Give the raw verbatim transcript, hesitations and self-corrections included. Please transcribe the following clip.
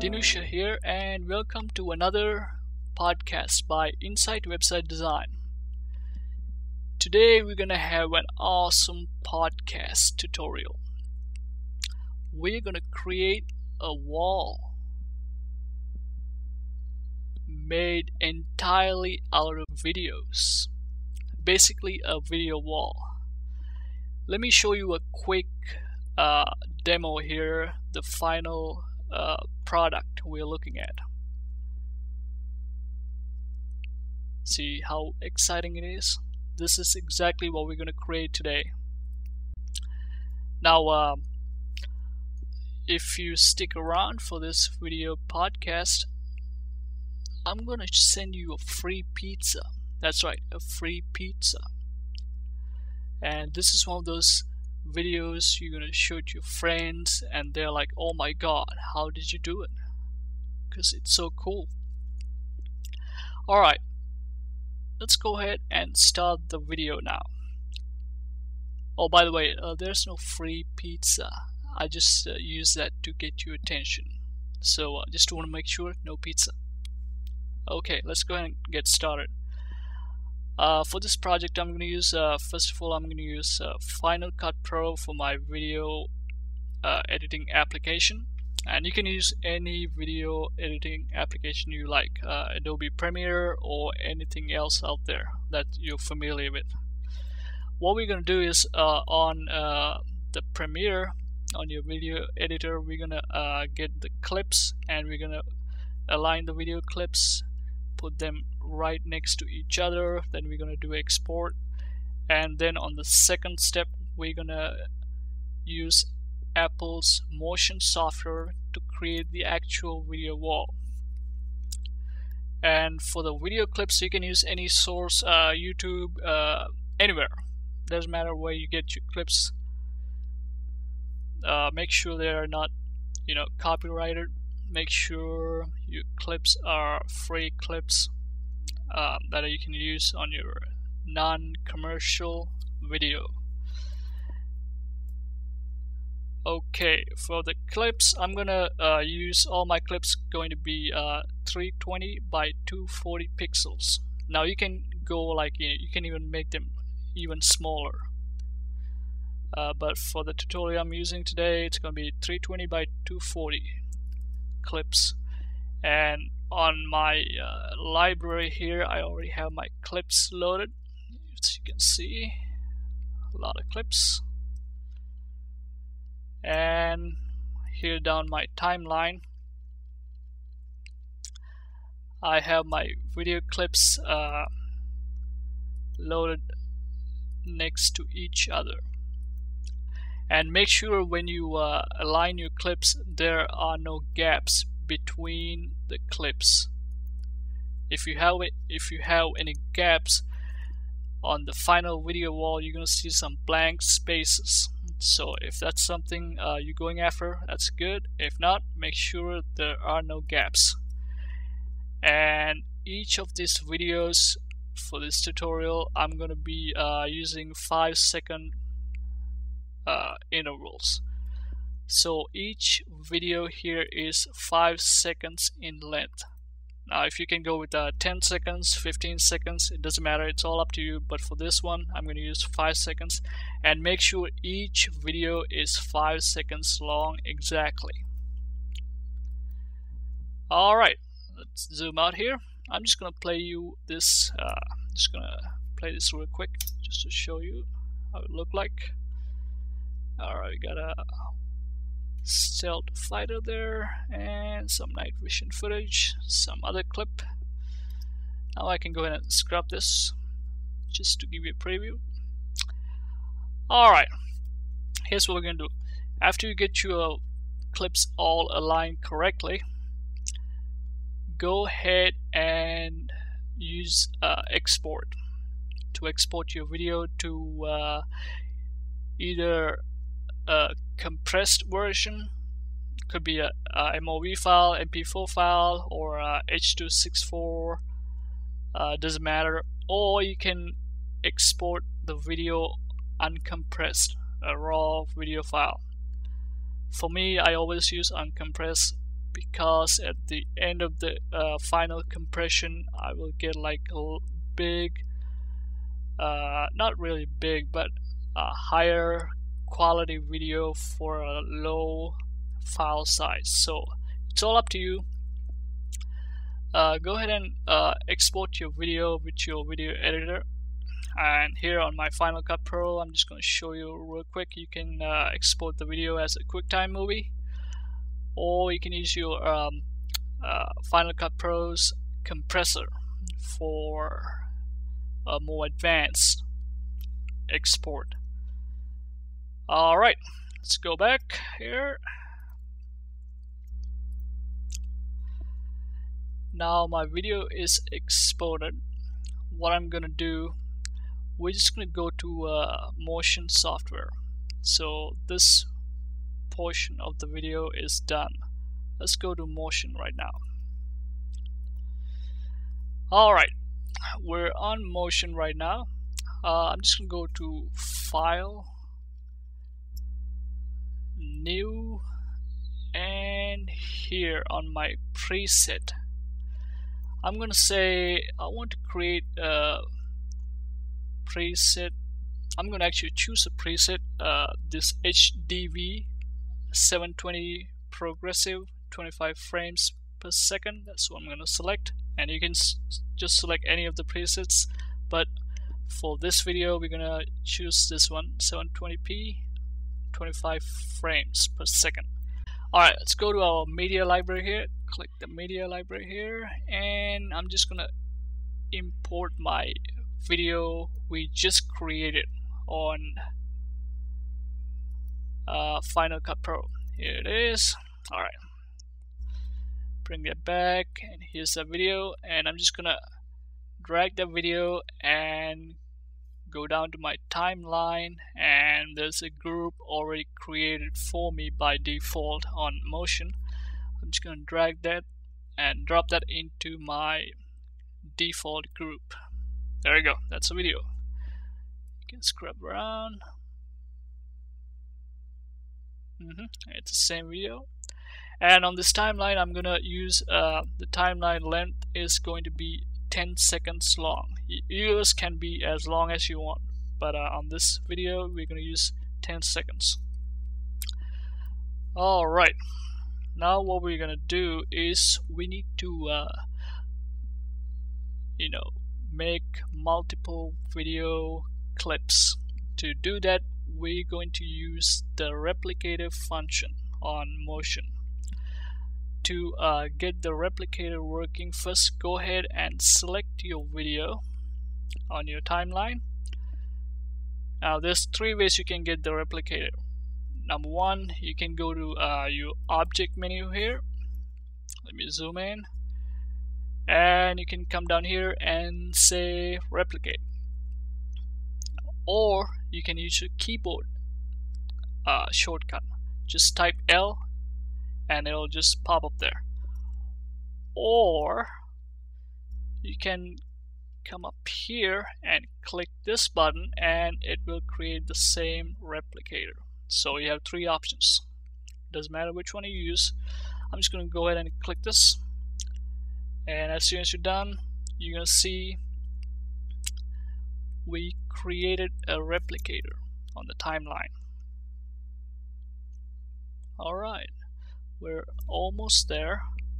Dinusha here, and welcome to another podcast by Insight Website Design. Today we're gonna have an awesome podcast tutorial. We're gonna create a wall made entirely out of videos, basically a video wall. Let me show you a quick uh, demo here, the final Uh, product we're looking at. See how exciting it is? This is exactly what we're going to create today. Now uh, if you stick around for this video podcast, I'm going to send you a free pizza. That's right, a free pizza. And this is one of those videos you're gonna show to your friends and they're like, oh my god, how did you do it? Because it's so cool. Alright, let's go ahead and start the video now. Oh, by the way, uh, there's no free pizza. I just uh, use that to get your attention, so I uh, just want to make sure no pizza. Okay, let's go ahead and get started. Uh, for this project, I'm going to use, uh, first of all, I'm going to use uh, Final Cut Pro for my video uh, editing application. And you can use any video editing application you like, uh, Adobe Premiere or anything else out there that you're familiar with. What we're going to do is uh, on uh, the Premiere, on your video editor, we're going to uh, get the clips and we're going to align the video clips, put them right next to each other. Then we're going to do export, and then on the second step we're going to use Apple's Motion software to create the actual video wall. And for the video clips, you can use any source, uh, YouTube, uh, anywhere. Doesn't matter where you get your clips. Uh, make sure they are not, you know, copyrighted. Make sure your clips are free clips um, that you can use on your non-commercial video. Okay, for the clips, I'm gonna uh, use all my clips going to be uh, three twenty by two forty pixels. Now you can go like, you can even make them even smaller. Uh, but for the tutorial I'm using today, it's gonna be three twenty by two forty. Clips. And on my uh, library here, I already have my clips loaded, as you can see, a lot of clips. And here down my timeline, I have my video clips uh, loaded next to each other. And make sure when you uh, align your clips, there are no gaps between the clips. If you have it, if you have any gaps on the final video wall, you're gonna see some blank spaces. So if that's something uh, you're going after, that's good. If not, make sure there are no gaps. And each of these videos for this tutorial, I'm gonna be uh, using five second Uh, intervals. So each video here is five seconds in length. Now if you can go with uh, ten seconds, fifteen seconds, it doesn't matter, it's all up to you, but for this one I'm going to use five seconds. And make sure each video is five seconds long exactly. Alright, let's zoom out here. I'm just gonna play you this uh, just gonna play this real quick just to show you how it looked like. Alright, we got a stealth fighter there, and some night vision footage, some other clip. Now I can go ahead and scrub this, just to give you a preview. Alright, here's what we're going to do. After you get your clips all aligned correctly, go ahead and use uh, export, to export your video to uh, either a compressed version, could be a, a M O V file, M P four file, or a H two sixty-four, uh, doesn't matter. Or you can export the video uncompressed, a raw video file. For me, I always use uncompressed because at the end of the uh, final compression I will get like a big, uh, not really big, but a higher quality video for a low file size. So it's all up to you. Uh, go ahead and uh, export your video with your video editor, and here on my Final Cut Pro I'm just going to show you real quick. You can uh, export the video as a QuickTime movie, or you can use your um, uh, Final Cut Pro's compressor for a more advanced export. Alright, let's go back here. Now my video is exported. What I'm gonna do, we're just gonna go to uh, Motion software. So this portion of the video is done. Let's go to Motion right now. Alright, we're on Motion right now. Uh, I'm just gonna go to File, New, and here on my preset I'm gonna say I want to create a preset. I'm gonna actually choose a preset, uh, this H D V seven twenty progressive twenty-five frames per second. That's what I'm gonna select, and you can s just select any of the presets, but for this video we're gonna choose this one, seven twenty p twenty-five frames per second. Alright, let's go to our media library here. Click the media library here, and I'm just gonna import my video we just created on uh, Final Cut Pro. Here it is. Alright, bring that back, and here's the video, and I'm just gonna drag the video and go down to my timeline, and there's a group already created for me by default on Motion. I'm just going to drag that and drop that into my default group. There you go, that's a video. You can scrub around. Mm-hmm. It's the same video, and on this timeline I'm gonna use uh, the timeline length is going to be ten seconds long. Yours can be as long as you want, but uh, on this video we're going to use ten seconds. Alright, now what we're going to do is we need to uh, you know, make multiple video clips. To do that we're going to use the Replicator function on Motion. To uh, get the Replicator working, first go ahead and select your video on your timeline. Now there's three ways you can get the Replicator. Number one, you can go to uh, your object menu here. Let me zoom in, and you can come down here and say replicate, or you can use your keyboard uh, shortcut. Just type L and it'll just pop up there, or you can come up here and click this button and it will create the same Replicator. So you have three options, doesn't matter which one you use. I'm just gonna go ahead and click this, and as soon as you're done you're gonna see we created a Replicator on the timeline. Alright, we're almost there.